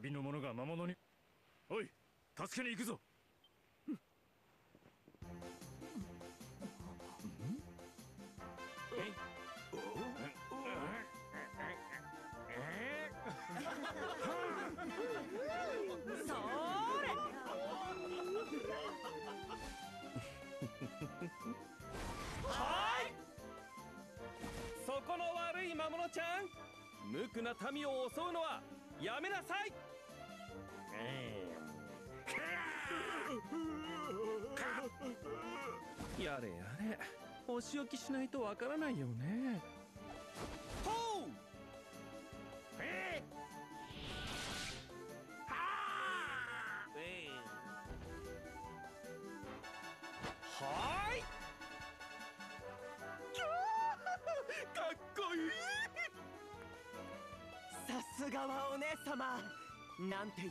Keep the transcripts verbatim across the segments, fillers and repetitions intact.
旅の者が魔物に。おい、助けに行くぞ。はい、そこの悪い魔物ちゃん、無垢な民を襲うのはやめなさい。やれやれ、お仕置きしないとわからないよね。ほう、えーはーい、かっこいい。さすがはお姉様なんてい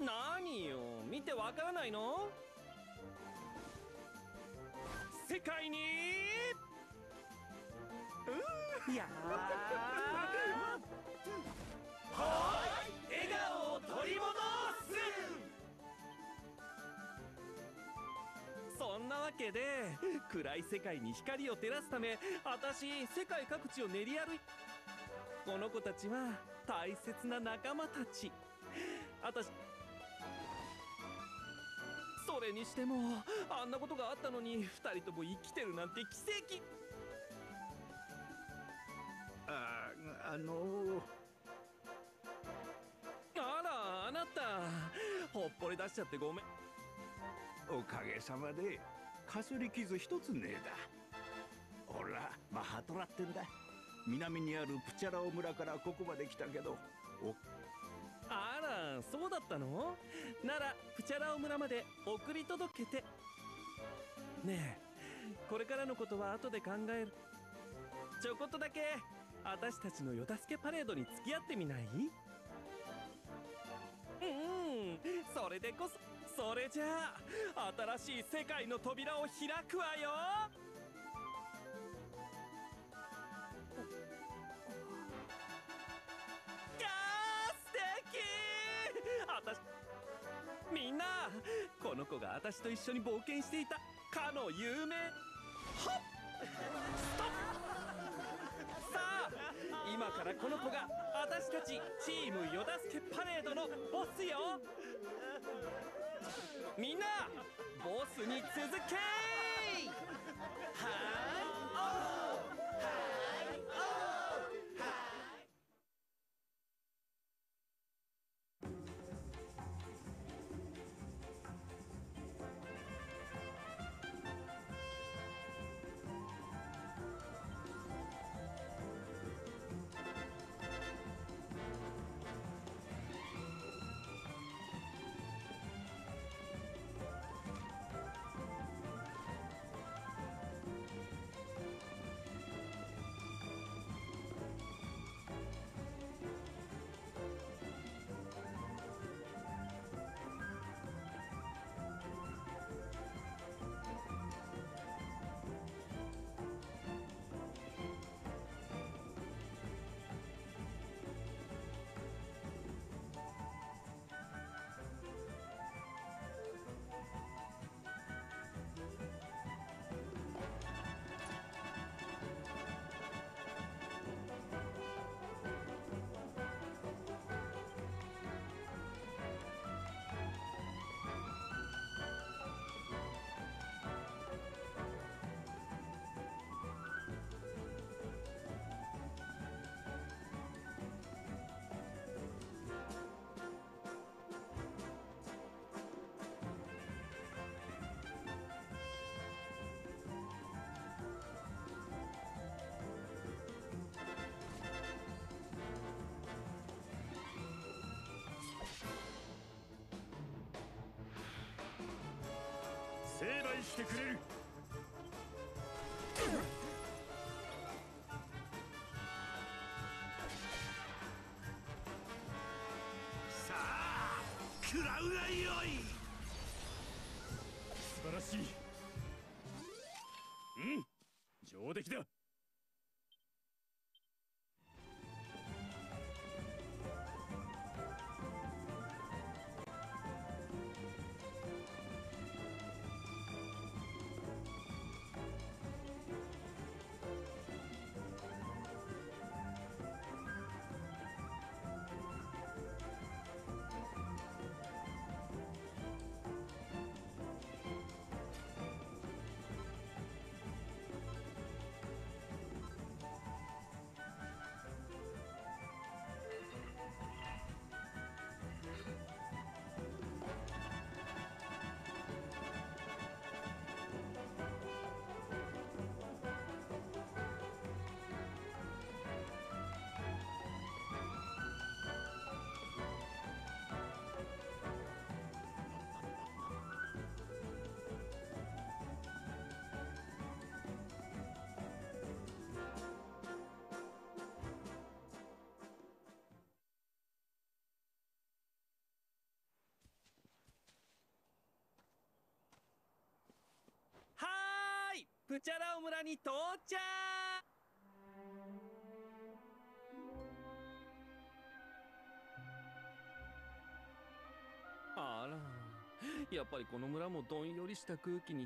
何よ、見てわからないの。世界にうん、いやはい、笑顔を取り戻す。そんなわけで、暗い世界に光を照らすため、私世界各地を練り歩い、この子たちは大切な仲間たち。あたし、それにしてもあんなことがあったのにふたりとも生きてるなんて奇跡。ああのー、あら、あなたほっぽり出しちゃってごめん。おかげさまでかすり傷一つねえだ。おら、マハトラってんだ。南にあるプチャラオ村からここまで来たけど。おあら、そうだったの。ならプチャラオ村まで送り届けてね。えこれからのことは後で考える。ちょこっとだけ私たちのYodasukeパレードに付き合ってみない？うん、それでこそ。それじゃあ新しい世界の扉を開くわよ。あ、素敵。あたし、みんな、この子が私と一緒に冒険していたかの有名。はっ、ストップ。さあ、今からこの子が私たちチームYodasukeパレードのボスよ。みんな、ボスに続け。はーい、おー、はーい、おー、はーい。してくれる。さあ、食らうがよい。素晴らしい。うん、上出来だ。プチャラオ村に到着。あら、やっぱりこの村もどんよりした空気に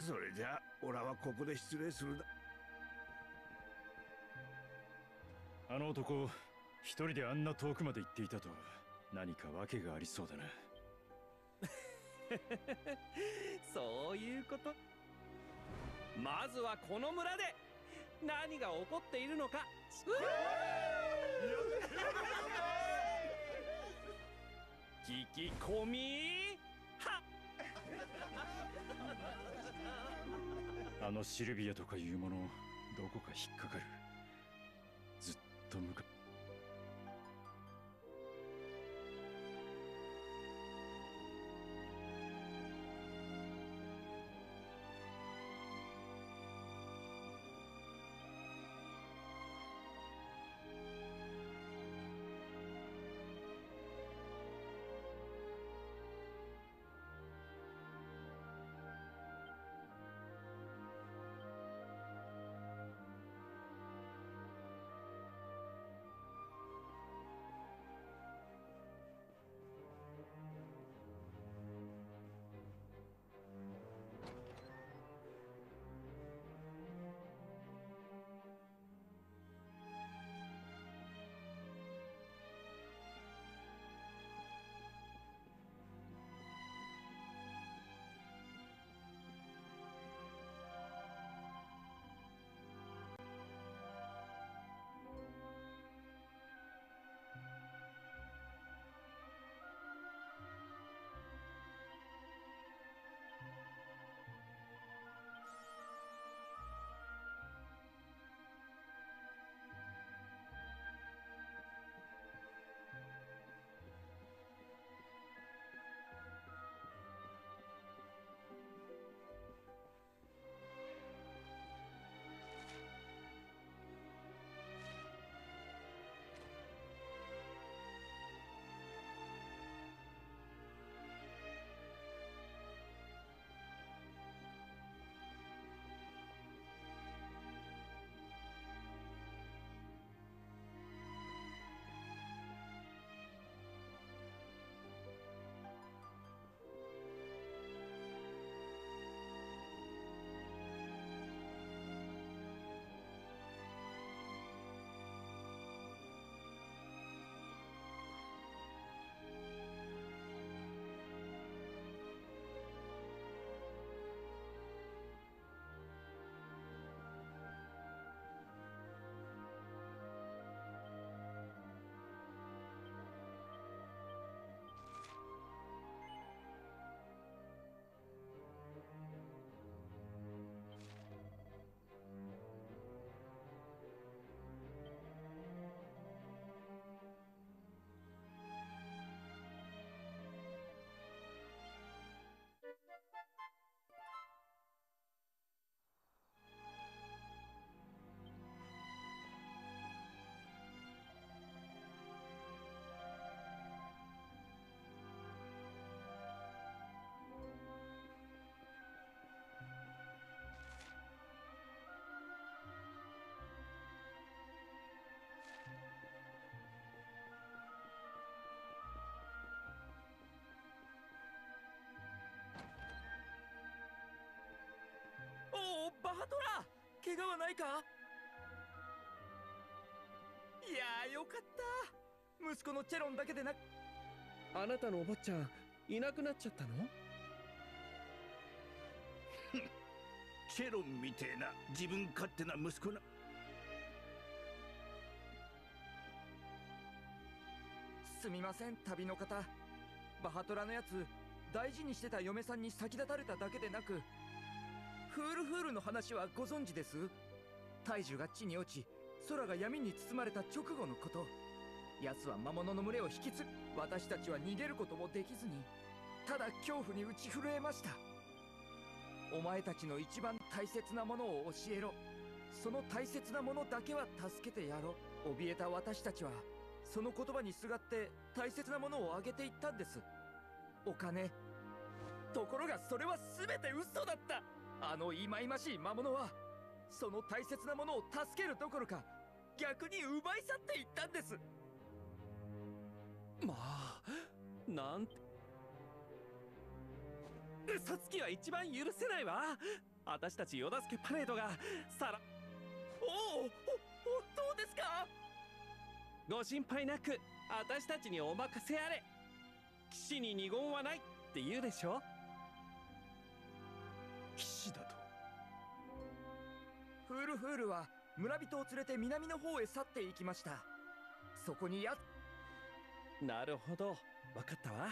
つそれじゃあオラはここで失礼するだ。あの男一人であんな遠くまで行っていたとは何か訳がありそうだな。そういうこと。まずはこの村で何が起こっているのか。聞き込みはあのシルビアとかいうものどこか引っかかる。ずっと向かトラ、怪我はないか？いやーよかった、息子のチェロンだけでなく。あなたのお坊ちゃんいなくなっちゃったの？チェロンみてえな自分勝手な息子な。すみません旅の方、バハトラのやつ大事にしてた嫁さんに先立たれただけでなく、フールフールの話はご存知です？大樹が地に落ち空が闇に包まれた直後のこと。奴は魔物の群れを引きつ、私たちは逃げることもできずにただ恐怖に打ち震えました。お前たちの一番大切なものを教えろ、その大切なものだけは助けてやろ。怯えた私たちはその言葉にすがって大切なものをあげていったんです。お金。ところがそれは全て嘘だった。あの忌々しい魔物はその大切なものを助けるどころか逆に奪い去っていったんです。まあなんて嘘つきは一番許せないわ。私たちヨダスケパレードがさら。おお、本当ですか？ご心配なく、私たちにお任せあれ。騎士に二言はないって言うでしょ。騎士だと。フールフールは村人を連れて南の方へ去っていきました。そこにやなるほど、分かったわ。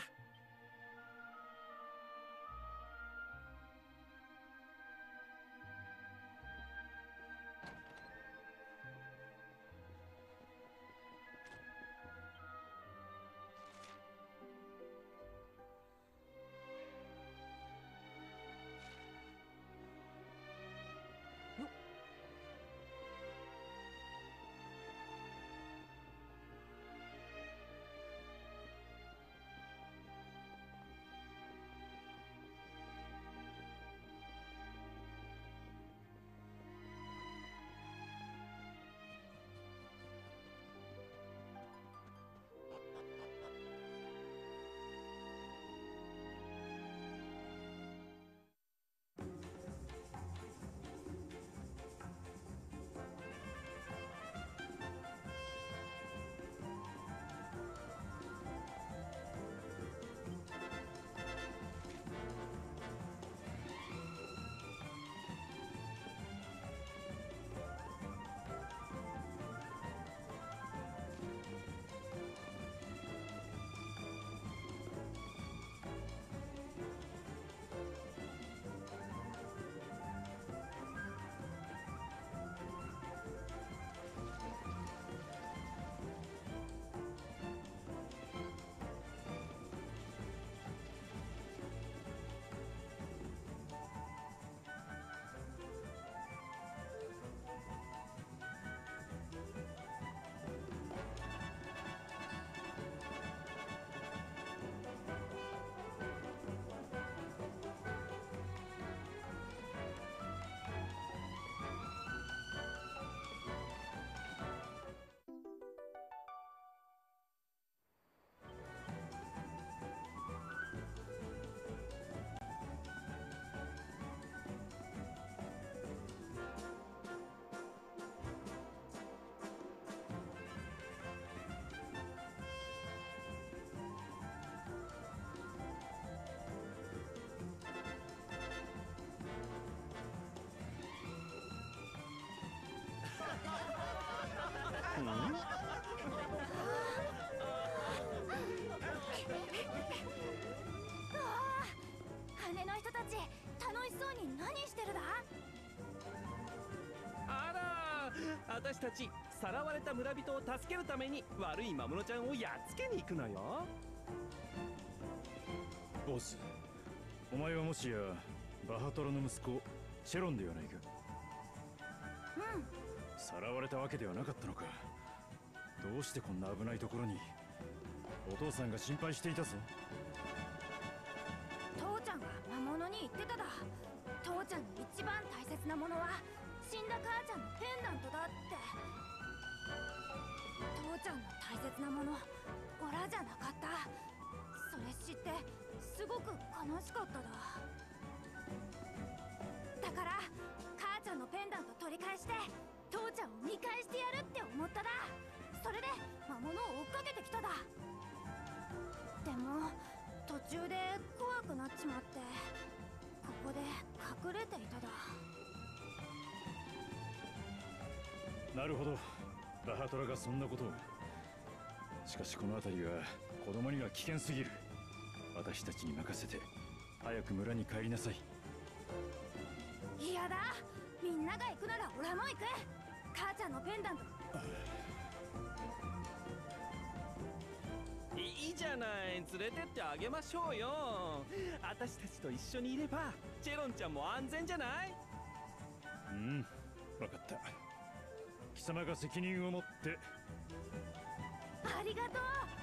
私たちさらわれた村人を助けるために悪い魔物ちゃんをやっつけに行くのよ。ボス、お前はもしやバハトラの息子チェロンではないか？うん、さらわれたわけではなかったのか。どうしてこんな危ないところに？お父さんが心配していたぞ。父ちゃんが魔物に言ってただ。父ちゃんの一番大切なものは死んだ母ちゃんのペンダントだって。父ちゃんの大切なものオラじゃなかった。それ知ってすごく悲しかっただ。だから母ちちゃんのペンダント取り返して父ちゃんを見返してやるって思っただ。それで魔物を追っかけてきただ。でも途中で怖くなっちまってここで隠れていただ。なるほど、バハトラがそんなことを。しかしこの辺りは子供には危険すぎる。私たちに任せて早く村に帰りなさい。嫌だ、みんなが行くなら俺も行く。母ちゃんのペンダント。いいじゃない、連れてってあげましょうよ。私たちと一緒にいればチェロンちゃんも安全じゃない。うん、分かった。貴様が責任を持って。ありがとう、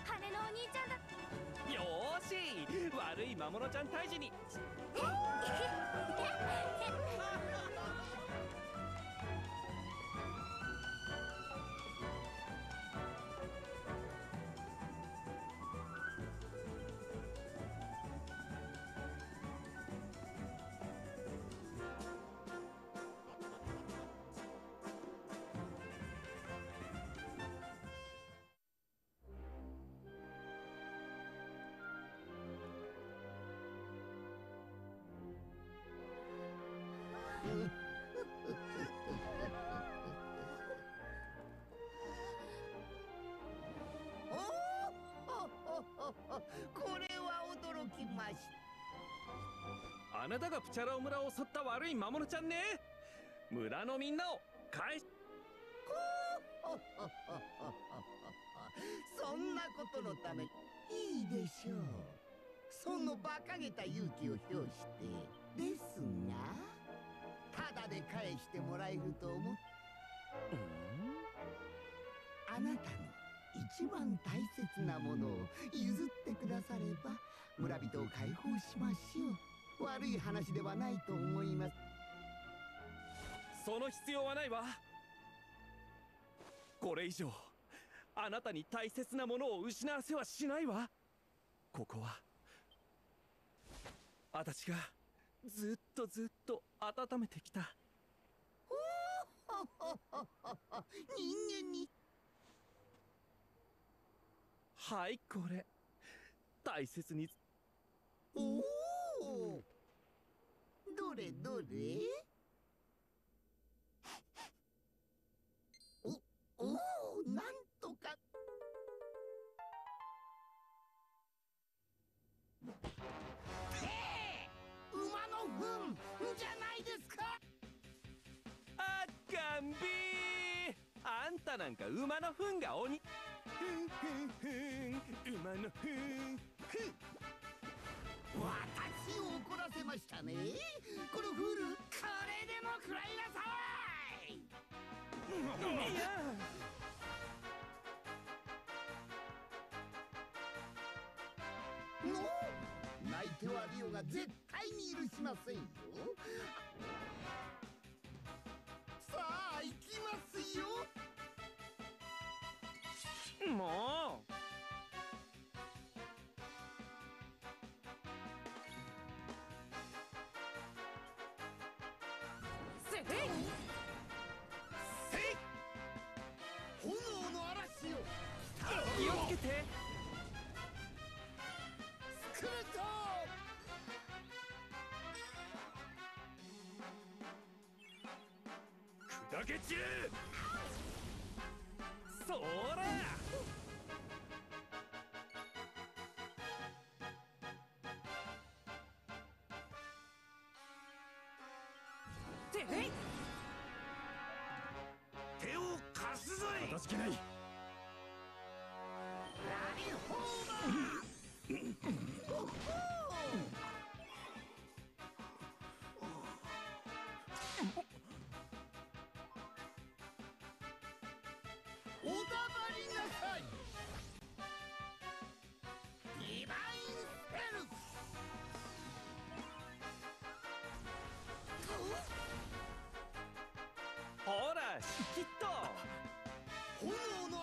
羽のお兄ちゃんだ。よーし、悪い魔物ちゃん退治に。これは驚きました。あなたがプチャラオ村を襲った悪い魔物ちゃんね。村のみんなを返し。そんなことのためいいでしょう。その馬鹿げた勇気を表してですが、ただで返してもらえると思う。あなたの一番大切なものを譲ってくだされば村人を解放しましょう。悪い話ではないと思います。その必要はないわ。これ以上あなたに大切なものを失わせはしないわ。ここは私がずっとずっと温めてきた。おお人間に。はい、これ大切に。おお、どれどれ。おお、なんとか。ええ、馬の糞じゃないですか。あっかんびー、あんたなんか馬の糞が鬼。ふんふんふん、馬のふんふん。私を怒らせましたね、このフル。これでも食らいなさい。いやの泣いてはリオが絶対に許しませんよ。さあ行きますよ。もうせいせい、炎の嵐よ。気をつけて。スクルト砕け散る。そーらてへい、手を貸すぞい。かたじけない。ラリホーバー。ほっほー。おだまりなさい。ディバインスペル。ほら、きっと。炎の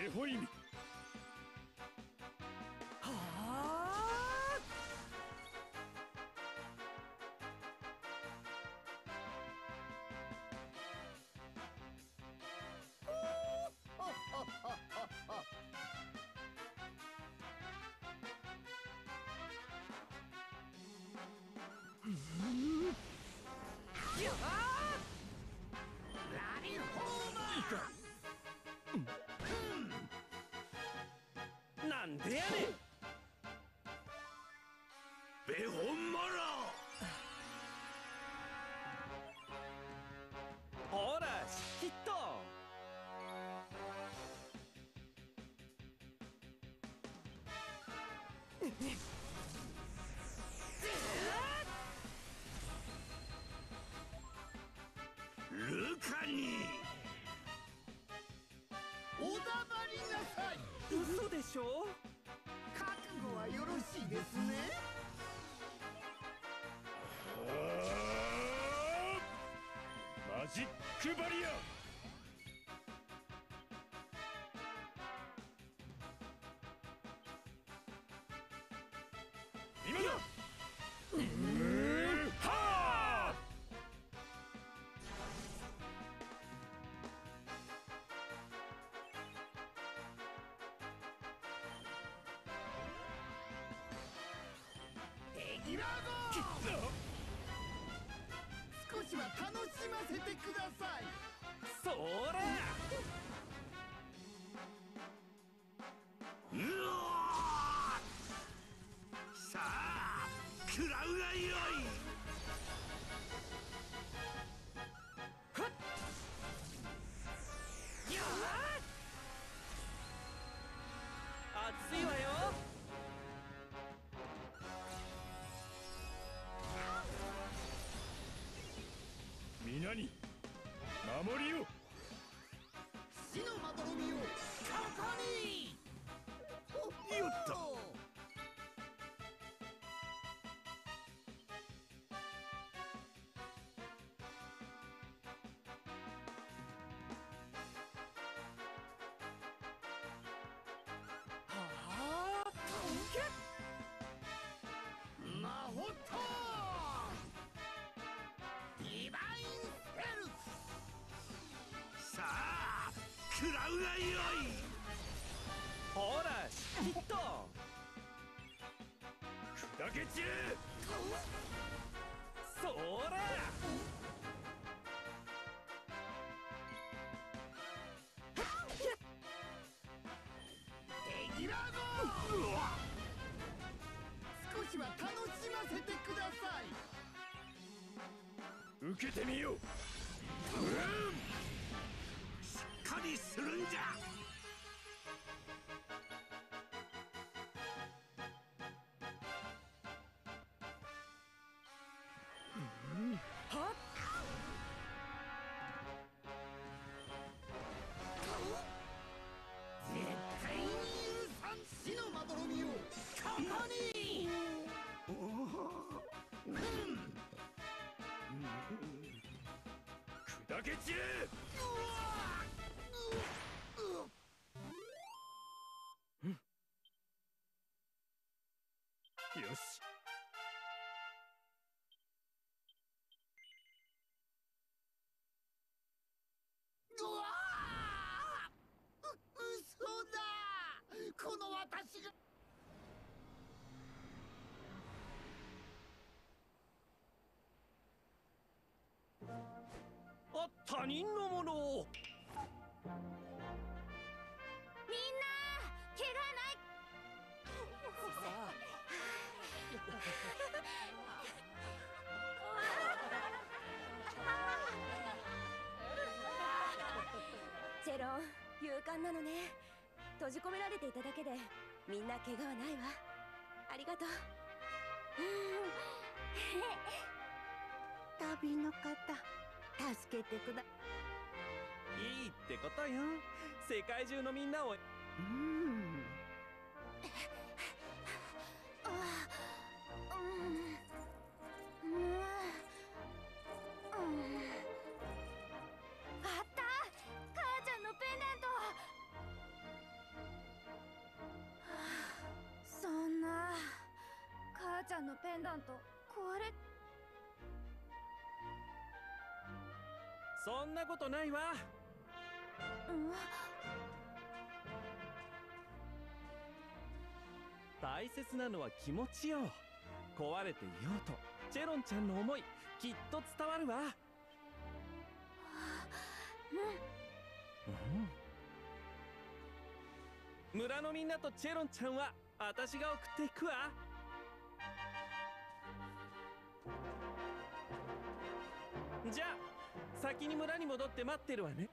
デホイミ。はあ。ラリホーマー。なんでやねん。ベホンマラー。ほらヒット。ルカにお黙りなさい。嘘でしょ。覚悟はよろしいですね。マジックバリア。今だ。うんはー。少しは楽しませてください。そらうおさあ食らうがよい。はっよー熱いわよ。皆に守りよ。死のまどろみをここに。よっとはあとんけまほとディバインヘルス。さあ食らうがよい。ほらきっと砕け散る。そらエギラゴ。少しは楽しませてください。受けてみよう。うん、しっかりするんじゃ。うん、はっ。絶対に許さん。死のまどろみをここに。おお。うん。砕け散る。よしうわーう嘘だ。この私があ、他人のものを。みんな怪我ないチェロン、勇敢なのね。閉じ込められていただけでみんな怪我はないわ。ありがとう。旅の方助けてくだいいってことよ。世界中のみんなを。うんあうんうんうんあった。母ちゃんのペンダント。ンダント壊れ。そんなことないわ。うん、大切なのは気持ちよ。壊れていようとチェロンちゃんの思いきっと伝わるわ。はあ、うん、うん、村のみんなとチェロンちゃんは私が送っていくわ。じゃあ先に村に戻って待ってるわね。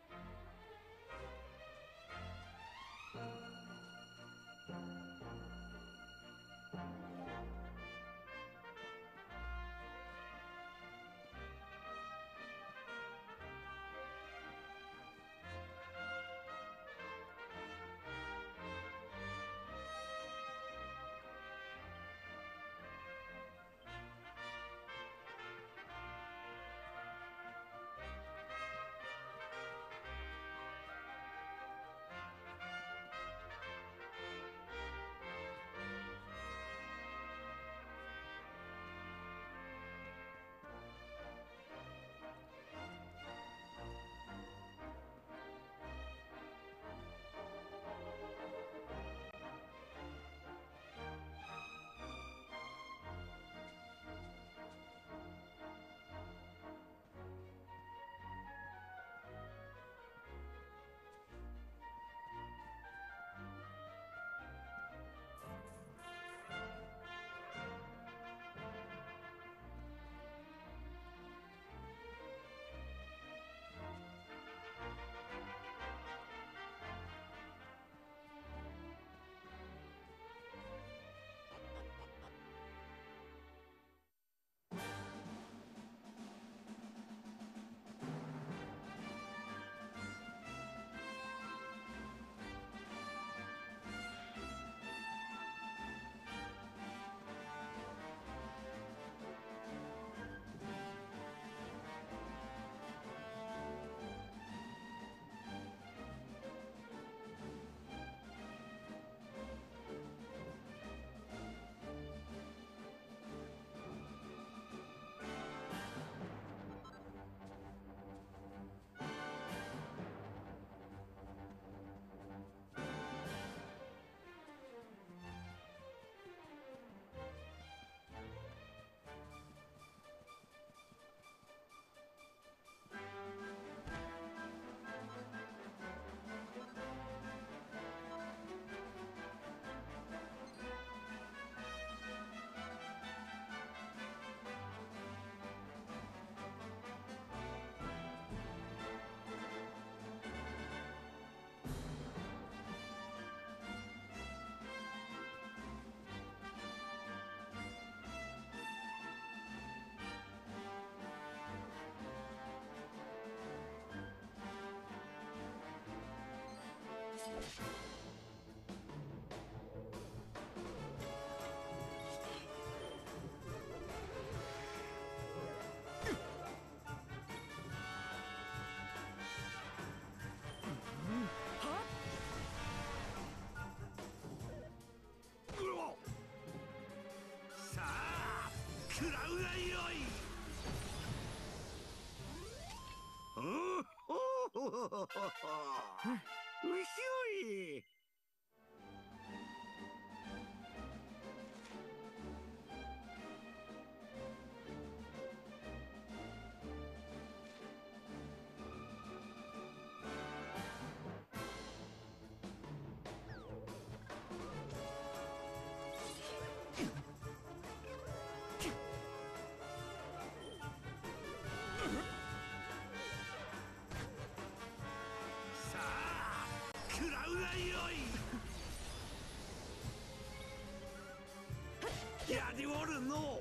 やりおるのう。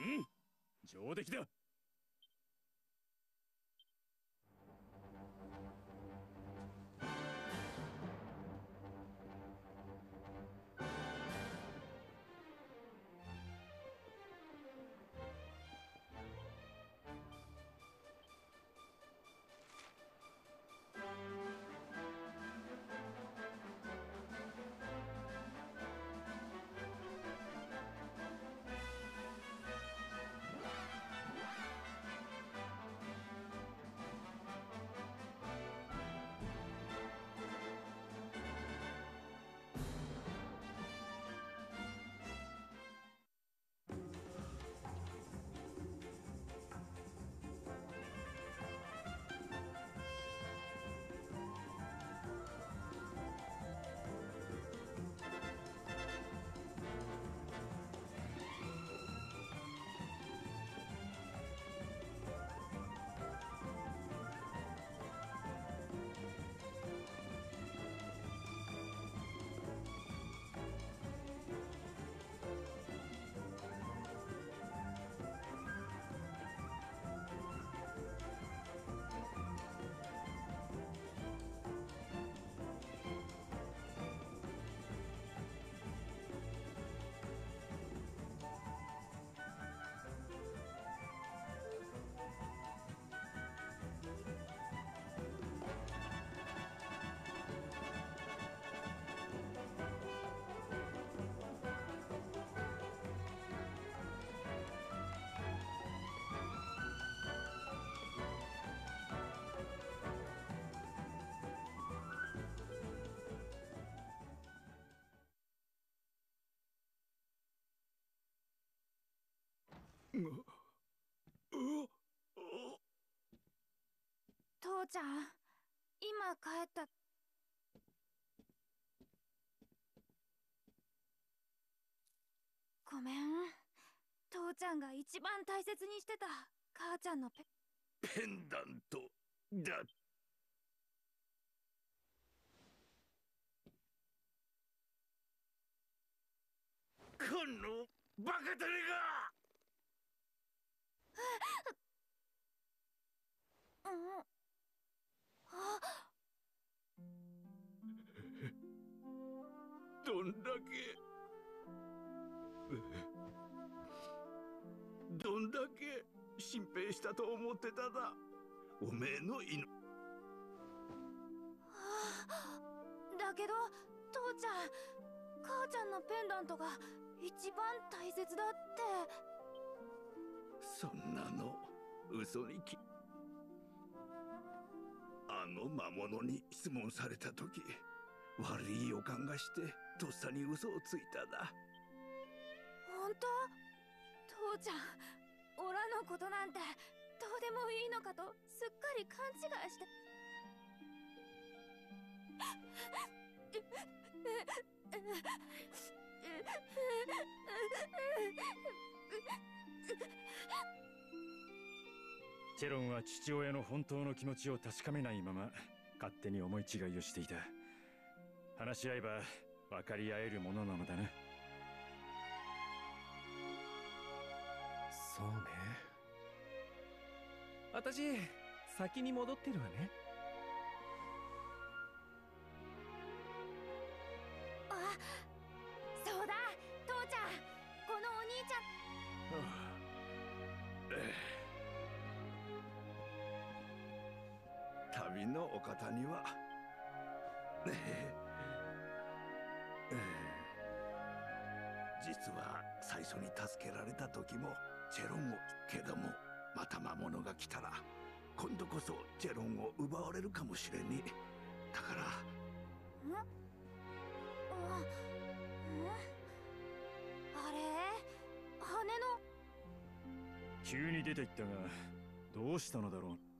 うん、上出来だ。父ちゃん、今帰った。ごめん、父ちゃんが一番大切にしてた母ちゃんのペペンダントだ。このバカタレが。うん、あどんだけどんだけ心配したと思ってただ。おめえの犬だけど、父ちゃん、母ちゃんのペンダントが一番大切だって。そんなの嘘にきあの魔物に質問された時、悪い予感がしてとっさに嘘をついただ。本当？父ちゃん、オラのことなんてどうでもいいのかとすっかり勘違いしてチェロンは父親の本当の気持ちを確かめないまま勝手に思い違いをしていた。話し合えば分かり合えるものなのだな。そうね、私先に戻ってるわね。旅のお方には実は最初に助けられた時もチェロンをけども、また魔物が来たら今度こそチェロンを奪われるかもしれねえ。だからんああれ羽の急に出ていったがどうしたのだろう。